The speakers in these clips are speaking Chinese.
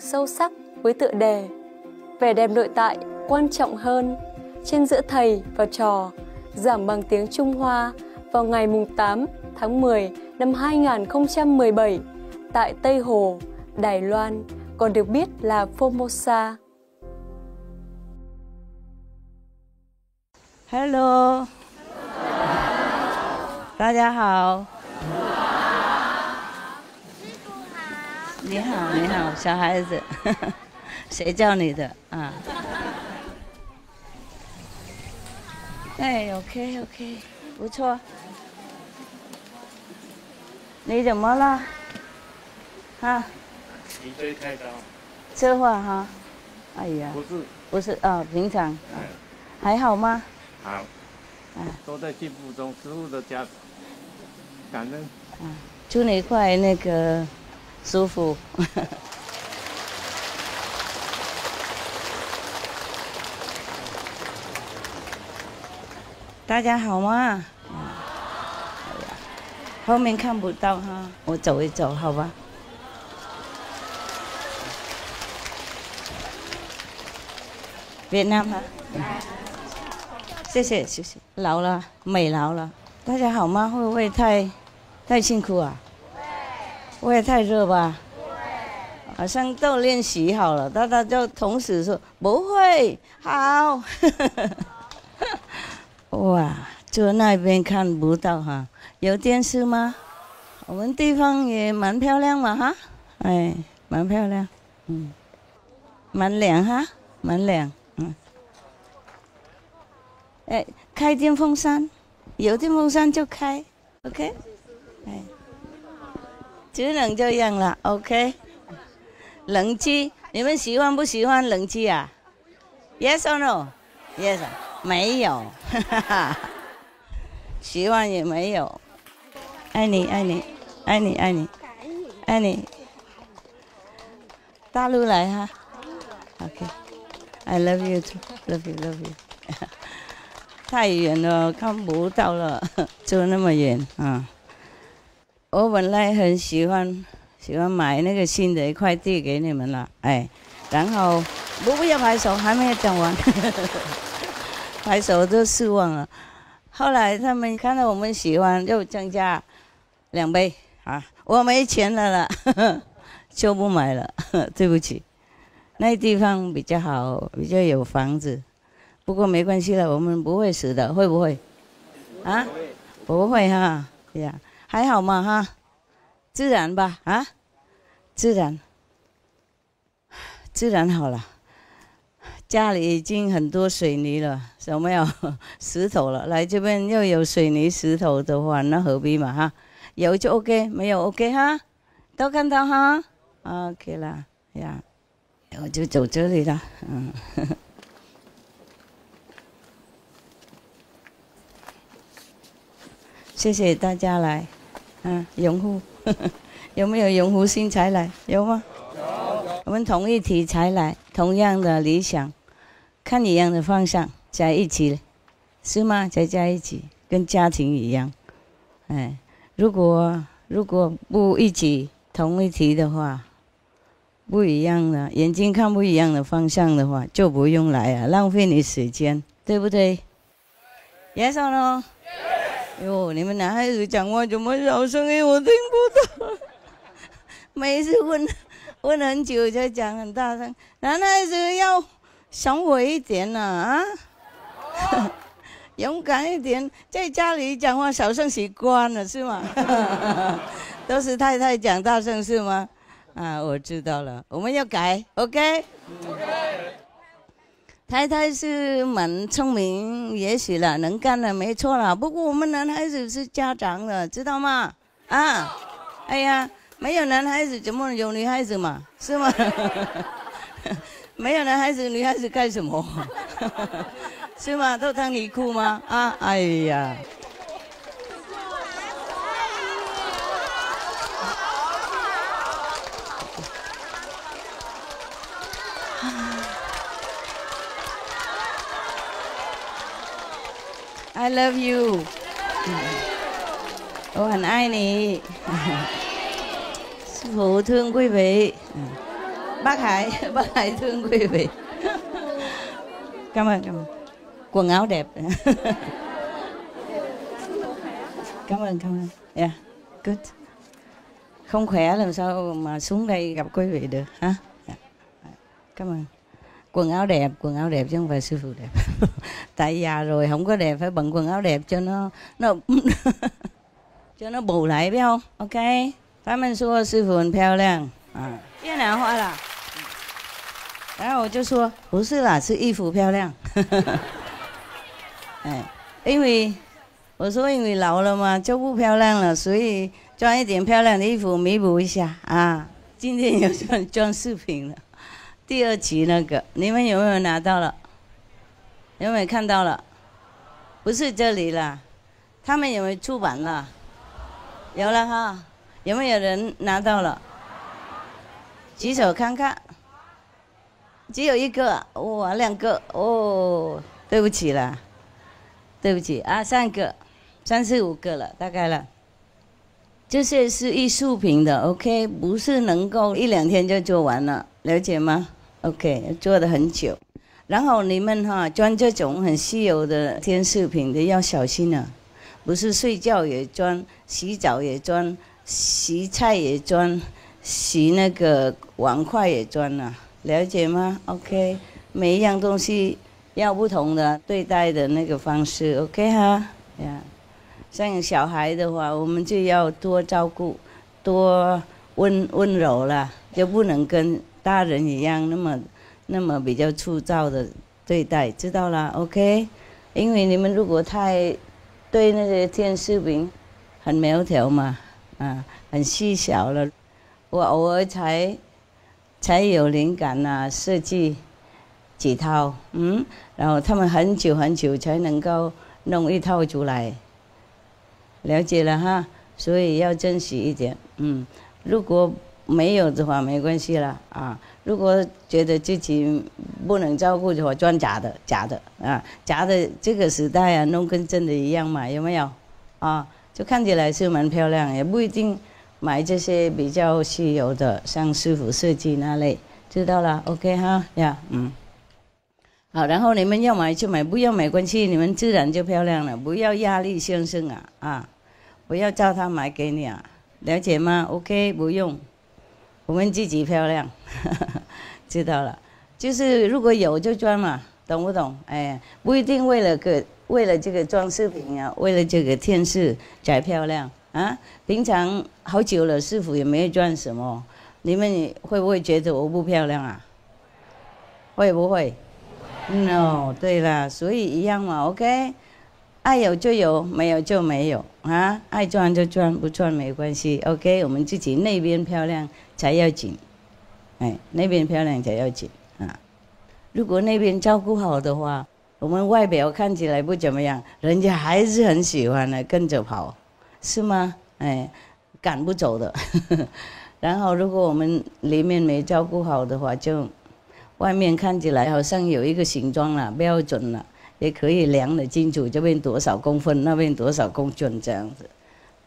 Sâu sắc với tựa đề Vẻ đẹp nội tại quan trọng hơn trên giữa thầy và trò, giảng bằng tiếng Trung Hoa vào ngày 8 tháng 10 năm 2017 tại Tây Hồ, Đài Loan, còn được biết là Formosa. Hello. Đại gia hảo. 你好，你好，小孩子，谁叫你的啊？哎 ，OK OK， 不错。你怎么了？啊？颈椎开刀。车祸哈？哎呀。不是。不是啊、哦，平常。嗯、还好吗？好。啊，都在进步中，植物的家，感恩。啊，祝你快那个。 舒服。大家好吗？后面看不到哈，我走一走，好吧？越南吗？谢谢谢谢。老了，美老了。大家好吗？会不会太辛苦啊？ 我也太热吧，好像都练习好了，大家就同时说不会好。哇，就那边看不到哈，有电视吗？我们地方也蛮漂亮嘛哈，哎，蛮漂亮，嗯，蛮凉哈，蛮凉，嗯。哎，开电风扇，有电风扇就开 ，OK， 哎。 只能这样了 ，OK。冷气，你们喜欢不喜欢冷气啊 ？Yes or no? Yes， 没有，哈哈，喜欢也没有。爱你，爱你，爱你，爱你，爱你。大陆来哈 ，OK。I love you too, love you, love you。太远了，看不到了，就那么远啊。 我本来很喜欢买那个新的快递给你们了，哎，然后不要拍手，还没有讲完，拍手都失望了。后来他们看到我们喜欢，又增加2倍啊，我没钱了啦，就不买了，对不起。那地方比较好，比较有房子，不过没关系了，我们不会死的，会不会？啊，不会哈，呀。 还好嘛哈，自然吧啊，自然，自然好了。家里已经很多水泥了，有没有石头了？来这边又有水泥石头的话，那何必嘛哈？有就 OK， 没有 OK 哈，都看到哈 ，OK 啦呀，我就走这里了，嗯。谢谢大家来。 嗯，拥护有没有拥护心才来？有吗？有。我们同一题材来，同样的理想，看一样的方向，在一起，是吗？在一起，跟家庭一样。哎，如果不一起同一题的话，不一样的眼睛看不一样的方向的话，就不用来啊，浪费你时间，对不对 ？Yes or no? Yes. 哟，你们男孩子讲话怎么小声音？我听不到。每次问很久才讲很大声，男孩子要想我一点呐 啊，勇敢一点。在家里讲话小声习惯了是吗？都是太太讲大声是吗？啊，我知道了，我们要改 ，OK？ OK。 太太是蛮聪明，也许了，能干的，没错了。不过我们男孩子是家长的，知道吗？啊，哎呀，没有男孩子怎么有女孩子嘛？是吗？没有男孩子，女孩子干什么？是吗？都当你哭吗？啊，哎呀。 I love you. 我很爱你。我thương quý vị. Bác Hải thương quý vị. Cảm ơn. Quần áo đẹp. Cảm ơn. Yeah, good. Không khỏe làm sao mà xuống đây gặp quý vị được hả? Yeah. Cảm ơn. Quần áo đẹp chứ không phải sư phụ đẹp. Tại già rồi không có đẹp, phải bận quần áo đẹp cho nó cho nó bù lại, biết không? Ok. Cảm ơn sư phụ mình phèo lên. À. 越南话了，然后我就说不是啦，是衣服漂亮。哎，因为我说因为老了嘛就不漂亮了，所以穿一点漂亮的衣服弥补一下啊。今天有装饰品了，第二集那个你们有没有拿到了？有没有看到了？不是这里啦，他们有没有出版了？有了哈，有没有人拿到了？ 举手看看，只有一个，哇，2个，哦，对不起啦，对不起啊，3个，3、4、5个了，大概了。这些是艺术品的 ，OK， 不是能够1、2天就做完了，了解吗 ？OK， 做得很久。然后你们哈，装这种很稀有的天饰品的要小心了、啊，不是睡觉也装，洗澡也装，洗菜也装。 洗那个碗筷也装了，了解吗 ？OK， 每一样东西要不同的对待的那个方式 ，OK 哈。呀，像小孩的话，我们就要多照顾，多温柔了，就不能跟大人一样那么比较粗糙的对待，知道啦 ？OK， 因为你们如果太对那些天使饼很苗条嘛，啊，很细小了。 我偶尔才有灵感啊，设计几套，然后他们很久才能够弄一套出来，了解了哈，所以要珍惜一点，如果没有的话没关系啦啊，如果觉得自己不能照顾的话，装假的啊，假的这个时代啊，弄跟真的一样嘛，有没有？啊，就看起来是蛮漂亮，也不一定。 买这些比较稀有的，像师傅设计那类，知道了 ，OK 哈呀，好，然后你们要买就买，不要买关系，你们自然就漂亮了，不要压力先生啊，不要叫他买给你啊，了解吗 ？OK， 不用，我们自己漂亮，知道了，就是如果有就装嘛，懂不懂？哎，不一定为了这个装饰品啊，为了这个电视才漂亮。 啊，平常好久了，师傅也没有赚什么，你们会不会觉得我不漂亮啊？会不会 ？No， 对啦，所以一样嘛 ，OK， 爱有就有，没有就没有啊，爱赚就赚，不赚没关系 ，OK， 我们自己那边漂亮才要紧，哎，那边漂亮才要紧啊，如果那边照顾好的话，我们外表看起来不怎么样，人家还是很喜欢的，跟着跑。 是吗？哎，赶不走的。然后，如果我们里面没照顾好的话，就外面看起来好像有一个形状了，标准了，也可以量得清楚，这边多少公分，那边多少公斤这样子。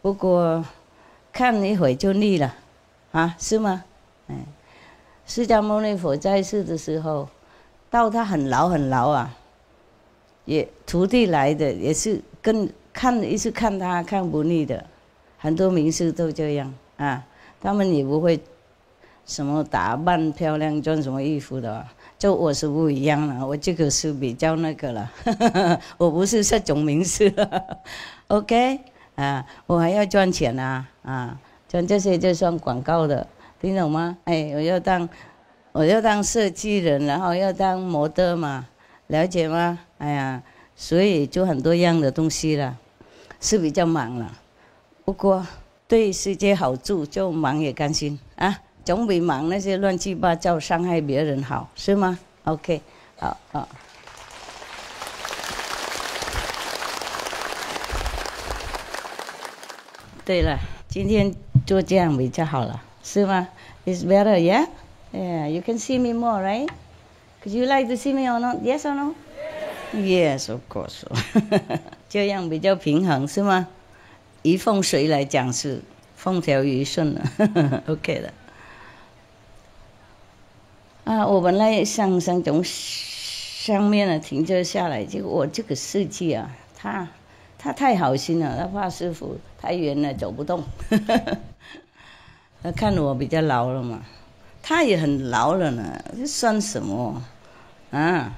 不过看一会就腻了，啊，是吗？哎，释迦牟尼佛在世的时候，到他很老啊，也徒弟来的也是跟。 看一直看他看不腻的，很多名师都这样啊，他们也不会什么打扮漂亮穿什么衣服的、啊，就我是不一样了，我这个是比较那个了，我不是这种名师了 ，OK 啊，我还要赚钱啊啊，赚这些就算广告的，听懂吗？哎，我要当设计人，然后要当模特嘛，了解吗？哎呀。 所以就很多样的东西了，是比较忙了。不过对世界好处，就忙也甘心啊，总比忙那些乱七八糟伤害别人好，是吗 ？OK， 好。对了，今天就这样比较好了，是吗 ？It's better, yeah? Yeah, you can see me more, right? Could you like to see me or not? Yes or no? Yes, of course. 这样比较平衡是吗？以风水来讲是风调雨顺了，OK 的。啊，我本来想从上面呢停车下来，结果我这个司机啊，他太好心了，他怕师傅太远了走不动。他看我比较老了嘛，他也很老了呢，这算什么啊？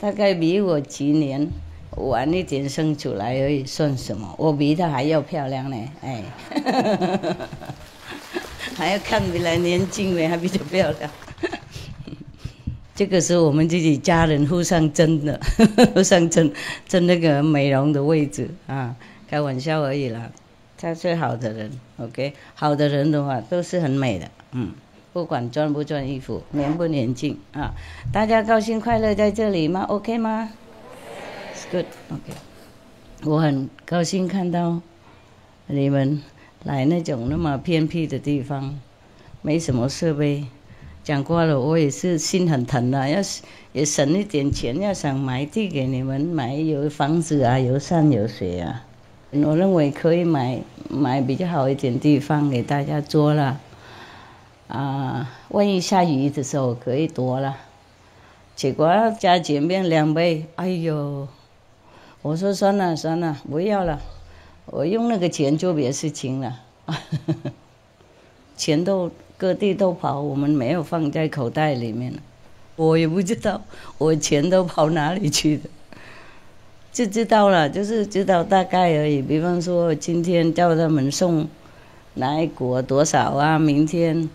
大概比我几年晚一点生出来而已，算什么？我比他还要漂亮呢，哎，还要看起来年轻呗，还比较漂亮。这个是我们自己家人互相争的，互相争那个美容的位置啊，开玩笑而已啦。他是好的人 ，OK， 好的人的话都是很美的，嗯，不管穿不穿衣服，年不年轻啊，大家高兴快乐在这里吗 ？OK 吗 ？It's good，OK、okay。我很高兴看到你们来那种那么偏僻的地方，没什么设备。讲过了，我也是心很疼的，要也省一点钱，要想买地给你们，买有房子啊，有山有水啊，我认为可以买比较好一点地方给大家做了，啊，万一下雨的时候可以躲了，结果加减变2倍，哎呦，我说算了，不要了，我用那个钱做别的事情了，钱都。各地都跑，我们没有放在口袋里面，我也不知道我钱都跑哪里去的，就知道了，就是知道大概而已。比方说今天叫他们送哪一国多少啊，明天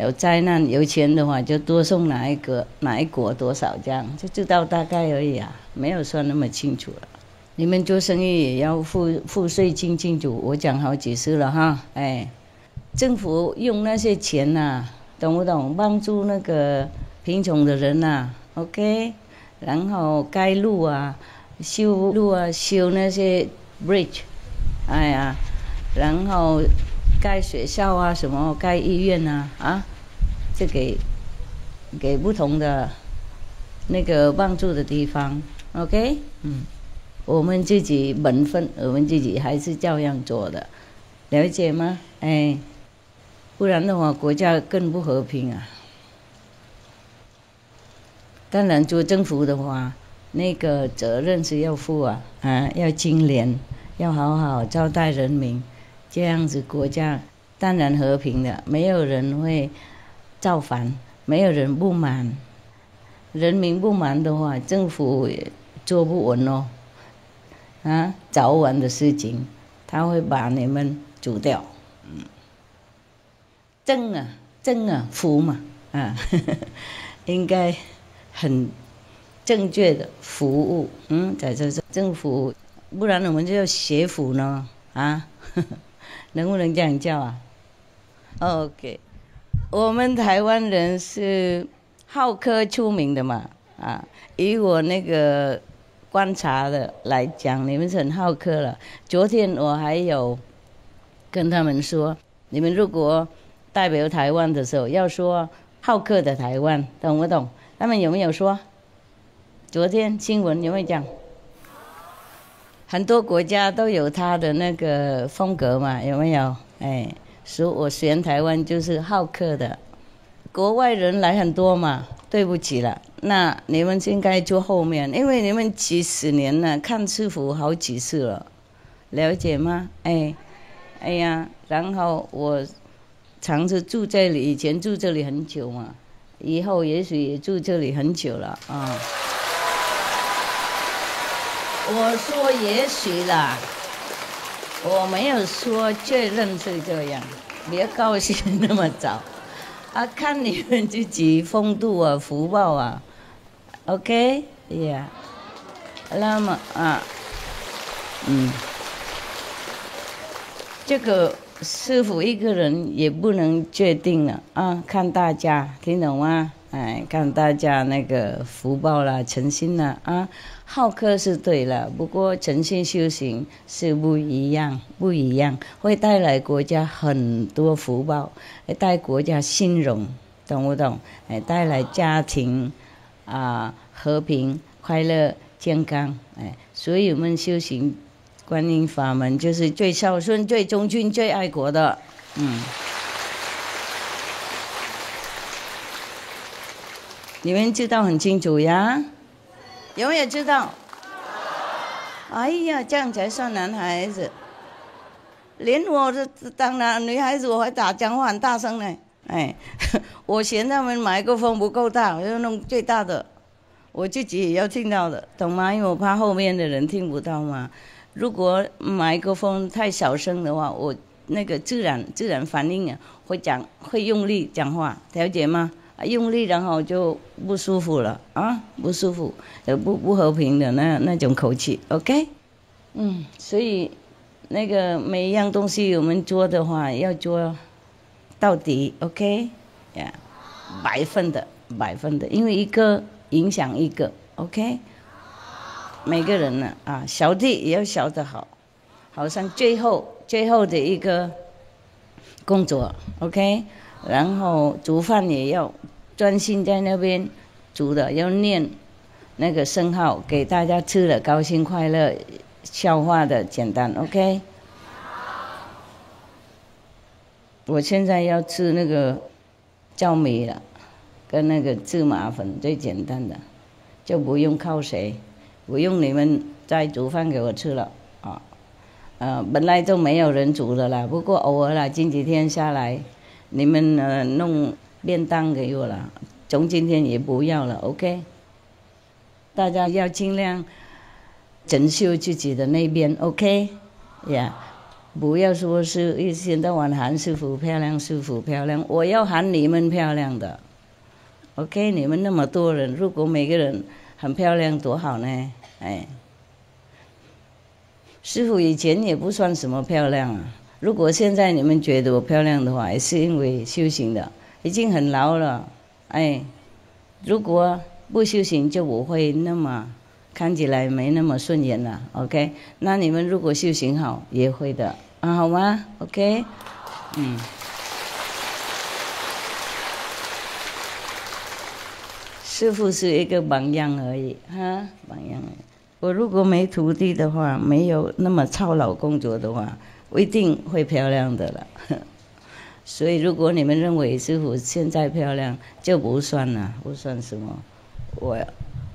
有灾难有钱的话就多送哪一国多少，这样就知道大概而已啊，没有算那么清楚了。你们做生意也要付税清楚，我讲好几次了哈，哎。政府用那些钱呐、啊，懂不懂？帮助那个贫穷的人呐、啊、，OK。然后盖路啊，修路啊，修那些 bridge， 哎呀，然后盖学校啊，什么盖医院呐、啊，啊，就给不同的那个帮助的地方 ，OK。嗯，我们自己本分，我们自己还是照样做的，了解吗？哎。不然的话，国家更不和平啊！当然，做政府的话，那个责任是要负啊，啊，要清廉，要好好招待人民，这样子国家当然和平的，没有人会造反，没有人不满。人民不满的话，政府也做不稳哦，啊，早晚的事情，他会把你们煮掉。嗯。正啊，服嘛，啊，呵呵，应该很正确的服务，嗯，在这政府，不然我们就要学府呢，啊呵呵，能不能这样叫啊 ？OK， 我们台湾人是好客出名的嘛，啊，以我那个观察的来讲，你们是很好客了。昨天我还有跟他们说，你们如果代表台湾的时候要说好客的台湾，懂不懂？他们有没有说？昨天新闻有没有讲？很多国家都有他的那个风格嘛，有没有？哎，所以我选台湾就是好客的。国外人来很多嘛，对不起了，那你们应该坐后面，因为你们几十年了，看师傅好几次了，了解吗？哎呀，然后我。常是住这里，以前住这里很久嘛，以后也许也住这里很久了啊。我说也许啦，我没有说确认是这样，别高兴那么早，啊，看你们自己风度啊、福报啊 ，OK， yeah， 那么啊，嗯，这个。师傅一个人也不能决定了啊，看大家听懂吗？哎，看大家那个福报啦、诚心啦啊，好客是对了，不过诚心修行是不一样，会带来国家很多福报，带国家兴荣，懂不懂？哎，带来家庭啊和平、快乐、健康，哎，所以我们修行。观音法门就是最孝顺、最忠君、最爱国的，嗯。你们知道很清楚呀？有没有知道？哎呀，这样才算男孩子。连我这当然女孩子我还打讲话很大声呢。哎，我嫌他们麦克风不够大，我就弄最大的，我自己也要听到的，懂吗？因为我怕后面的人听不到嘛。如果麦克风太小声的话，我那个自然反应啊，会用力讲话，了解吗？用力然后就不舒服了啊，不舒服，不和平的那种口气 ，OK？ 嗯，所以那个每一样东西我们做的话要做到底 ，OK？ 呀、yeah ，百分的，因为一个影响一个 ，OK？ 每个人呢啊，小弟也要小的好，好像最后的一个工作 ，OK？ 然后煮饭也要专心在那边煮的，要念那个圣号给大家吃的，高兴快乐，消化的简单 ，OK？ 我现在要吃那个糙米了，跟那个芝麻粉最简单的，就不用靠谁。我用你们再煮饭给我吃了啊，本来就没有人煮的啦，不过偶尔啦，近几天下来，你们弄便当给我了，从今天也不要了 ，OK？ 大家要尽量整修自己的那边 ，OK？ 呀、yeah ，不要说是一天到晚喊师傅漂亮，师傅漂亮，我要喊你们漂亮的 ，OK？ 你们那么多人，如果每个人很漂亮多好呢，哎，师傅以前也不算什么漂亮啊。如果现在你们觉得我漂亮的话，也是因为修行的，已经很老了，哎，如果不修行就不会那么看起来没那么顺眼了。OK， 那你们如果修行好，也会的啊，好吗 ？OK， 嗯。师父是一个榜样而已，哈，榜样而已。我如果没徒弟的话，没有那么操劳工作的话，我一定会漂亮的了。所以，如果你们认为师父现在漂亮，就不算了，不算什么。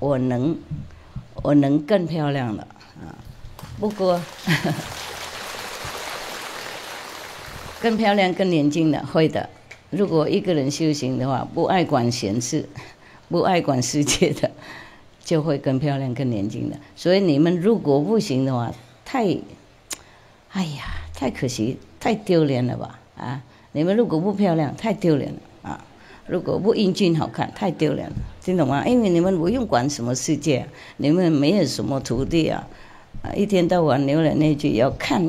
我能更漂亮了啊！不过，更漂亮、更年轻的会的。如果一个人修行的话，不爱管闲事，不爱管世界的，就会更漂亮、更年轻的。所以你们如果不行的话，太可惜、太丢脸了吧？啊，你们如果不漂亮，太丢脸了啊！如果不英俊好看，太丢脸了，听懂吗？因为你们不用管什么世界、啊，你们没有什么徒弟啊，一天到晚留了那句要看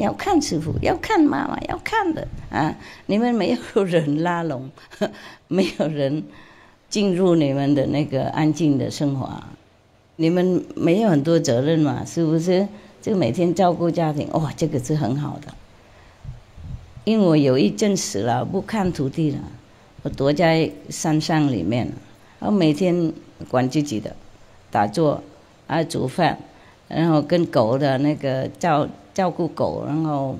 师傅，要看妈妈，要看的啊！你们没有人拉拢，没有人进入你们的那个安静的生活，你们没有很多责任嘛，是不是？就每天照顾家庭，哇，这个是很好的。因为我有一阵子了，不看徒弟了，我躲在山上里面，然后每天管自己的，打坐，啊，煮饭，然后跟狗的那个照顾狗，然后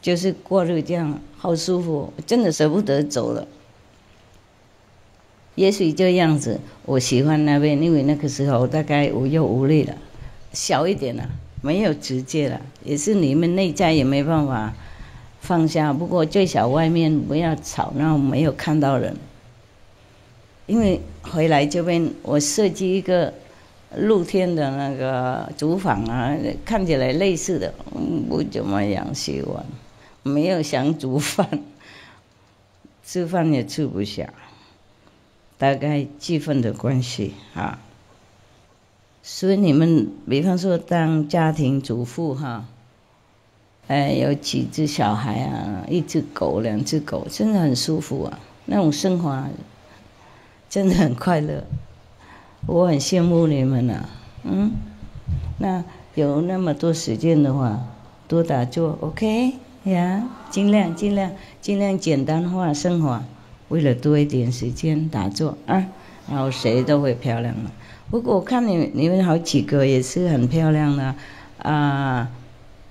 就是过日这样，好舒服，真的舍不得走了。也许这样子，我喜欢那边，因为那个时候大概无忧无虑了，小一点了，没有直接了，也是你们内在也没办法放下。不过最少外面不要吵闹，没有看到人。因为回来这边，我设计一个露天的那个厨房啊，看起来类似的，不怎么样喜欢，没有想煮饭，吃饭也吃不下。大概气氛的关系啊，所以你们比方说当家庭主妇哈，哎，有几只小孩啊，一只狗，两只狗，真的很舒服啊，那种生活真的很快乐，我很羡慕你们啊，嗯，那有那么多时间的话，多打坐 ，OK 呀，尽量简单化生活。为了多一点时间打坐啊，然后谁都会漂亮了。不过我看你们好几个也是很漂亮的啊，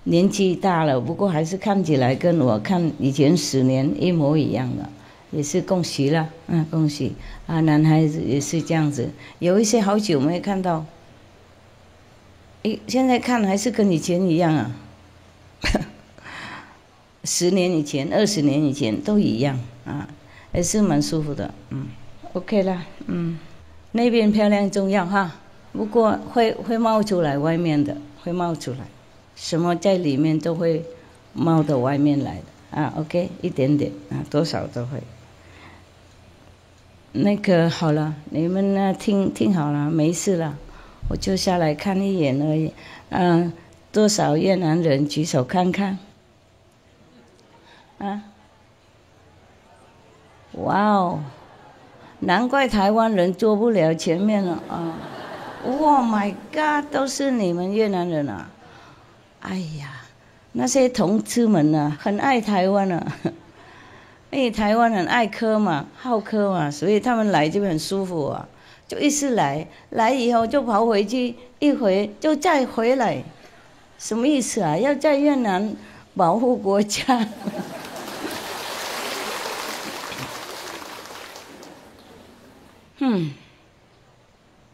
年纪大了，不过还是看起来跟我看以前10年一模一样的，也是恭喜了，恭喜啊！男孩子也是这样子，有一些好久没看到，诶，现在看还是跟以前一样啊，10年以前、20年以前都一样啊，还是蛮舒服的，OK 啦，那边漂亮重要哈，不过会冒出来，外面的会冒出来，什么在里面都会冒到外面来的啊 ，OK， 一点点啊，多少都会。 那个好了，你们呢听好了，没事了，我就下来看一眼而已。多少越南人举手看看？啊，哇哦，难怪台湾人坐不了前面了啊！ Oh my god， 都是你们越南人啊！哎呀，那些同志们啊，很爱台湾啊。 因为台湾很爱科嘛，好科嘛，所以他们来这边很舒服啊，就一直来以后就跑回去，一回就再回来，什么意思啊？要在越南保护国家。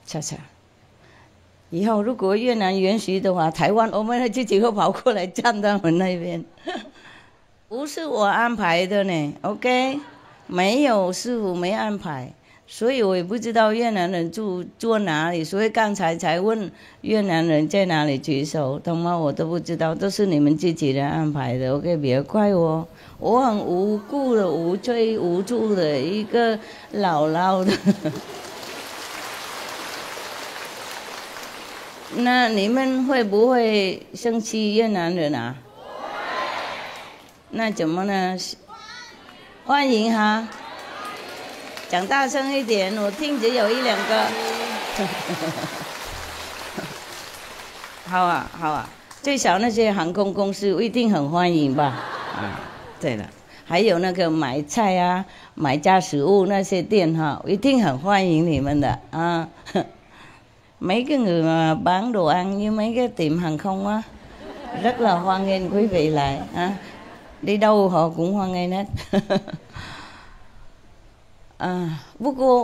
恰恰，以后如果越南允许的话，台湾我们自己会跑过来站到我们那边。不是我安排的呢 ，OK， 没有师傅没安排，所以我也不知道越南人坐哪里，所以刚才才问越南人在哪里举手，他妈我都不知道，都是你们自己人安排的 ，OK， 别怪我，我很无辜的、无罪无助的一个姥姥的。那你们会不会生气越南人啊？ 那怎么呢？欢迎哈！讲大声一点，我听只有一两个。好啊，好啊，最少那些航空公司一定很欢迎吧？对了，还有那个买菜啊、买家食物那些店哈，一定很欢迎你们的啊。mấy cái người mà bán đồ ăn như mấy cái tiệm hàng không á, rất là hoan nghênh quý vị lại à. Đi đâu họ cũng hoan nghênh hết. 不过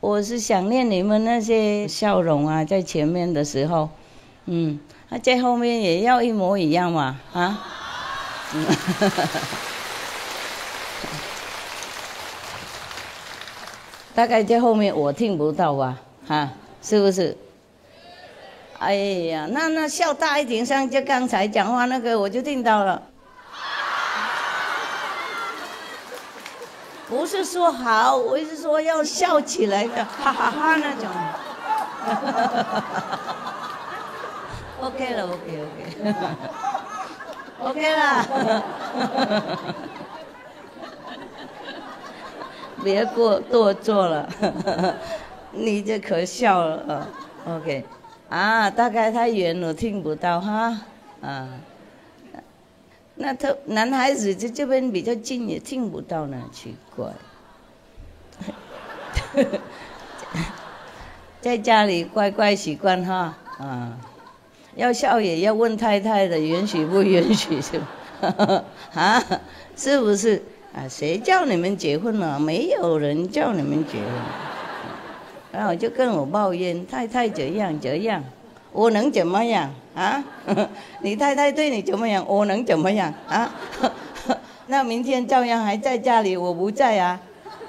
我是想念你们那些笑容啊，在前面的时候，在后面也要一模一样嘛，啊。大概在后面我听不到吧，啊，是不是？ 哎呀，那笑大一点，像就刚才讲话那个，我就听到了。 不是说好，我是说要笑起来的，哈哈哈那种。OK 了 ，OK 了，别过多做了，你这可笑了 OK， 啊，大概太远了听不到哈，啊。 那他男孩子在这边比较近，也听不到呢，奇怪。在家里乖乖习惯哈，啊，要笑也要问太太的允许不允许是吧？啊，是不是？啊，谁叫你们结婚了？没有人叫你们结婚。然后就跟我抱怨太太怎样。 我能怎么样啊？你太太对你怎么样？我能怎么样啊？那明天照样还在家里，我不在啊。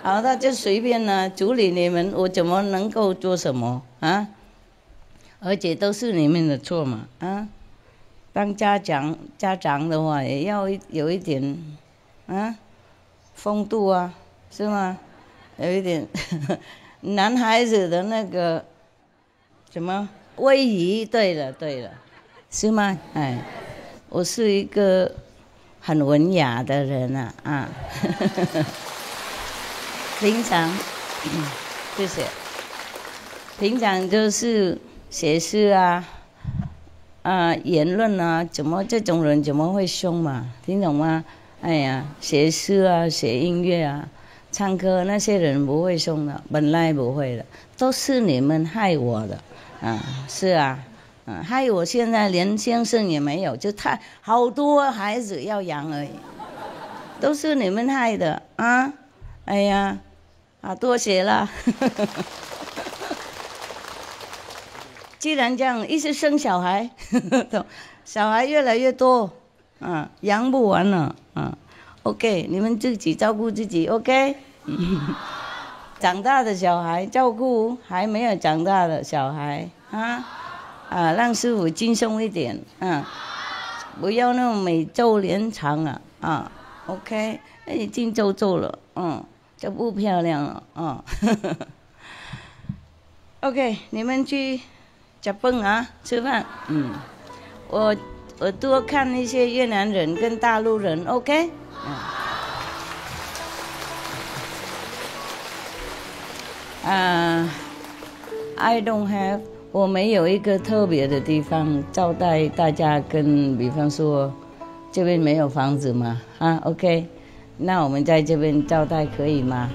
好，那就随便呢、处理你们，我怎么能够做什么啊？而且都是你们的错嘛啊！当家长的话，也要有一点啊风度啊，是吗？有一点男孩子的那个什么？ 威仪，对了，是吗？哎，我是一个很文雅的人啊，啊，平常，谢谢，平常就是写诗啊，啊，言论啊，怎么这种人怎么会凶嘛？听懂吗？哎呀，写诗啊，写音乐啊，唱歌那些人不会凶的，本来不会的，都是你们害我的。 是啊，害我现在连先生也没有，就太好多孩子要养而已，都是你们害的啊！哎呀，啊，多谢了。既然这样，一直生小孩，小孩越来越多，啊，养不完了，啊 ，OK， 你们自己照顾自己 ，OK 长大的小孩照顾还没有长大的小孩啊，啊，让师父轻松一点，啊，不要那种每周连长啊，啊 ，OK， 那你进周周了，嗯，就不漂亮了，啊 ，OK， 你们去。 吃饭啊，吃饭。嗯，我多看一些越南人跟大陆人 ，OK？ I don't have， 我没有一个特别的地方招待大家跟，比方说，这边没有房子嘛，啊 ，OK？ 那我们在这边招待可以吗？